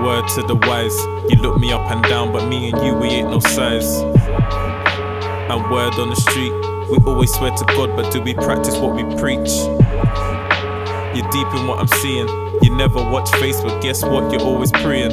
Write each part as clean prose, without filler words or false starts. Word to the wise, you look me up and down, but me and you, we ain't no size. And word on the street, we always swear to God, but do we practice what we preach? You're deep in what I'm seeing, you never watch Facebook, guess what, you're always praying.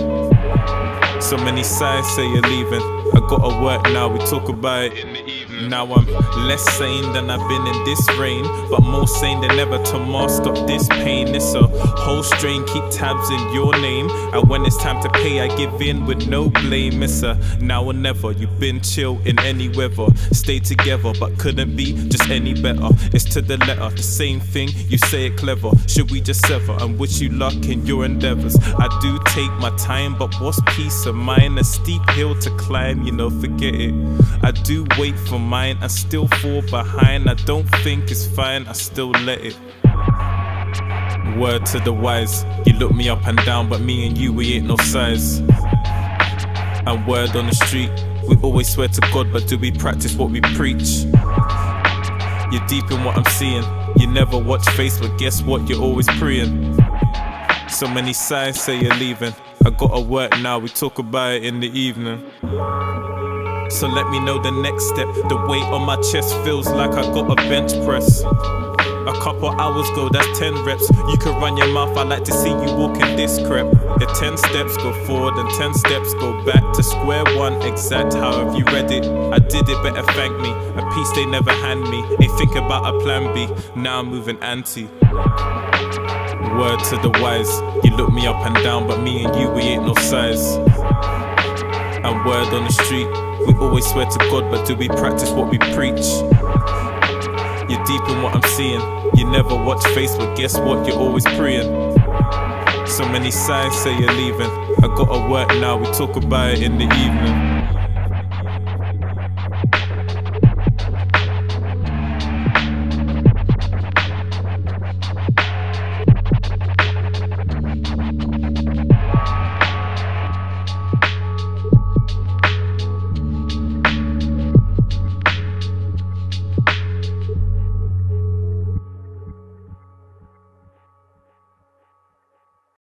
So many sides say you're leaving, I gotta work now, we talk about it in the evening. Now I'm less sane than I've been in this reign, but more sane than ever to mask up this pain. It's a whole strain, keep tabs in your name, and when it's time to pay I give in with no blame. It's a now or never, you've been chill in any weather, stay together but couldn't be just any better. It's to the letter, the same thing, you say it clever, should we just sever and wish you luck in your endeavours? I do take my time, but what's peace of mind? A steep hill to climb, you know, forget it. I do wait for mine, I still fall behind, I don't think it's fine, I still let it. Word to the wise, you look me up and down, but me and you, we ain't no size. And word on the street, we always swear to God, but do we practice what we preach? You're deep in what I'm seeing, you never watch Facebook, guess what, you're always praying. So many signs say you're leaving, I gotta work now, we talk about it in the evening. So let me know the next step, the weight on my chest feels like I got a bench press. A couple hours ago, that's 10 reps. You can run your mouth, I like to see you walking this crap. The 10 steps go forward and 10 steps go back to square one, exact how have you read it? I did it, better thank me. A piece they never hand me, ain't think about a plan B, now I'm moving anti. Word to the wise, you look me up and down, but me and you, we ain't no size. And word on the street, we always swear to God, but do we practice what we preach? You're deep in what I'm seeing, you never watch Facebook, guess what, you're always praying. So many signs say you're leaving, I gotta work now, we talk about it in the evening.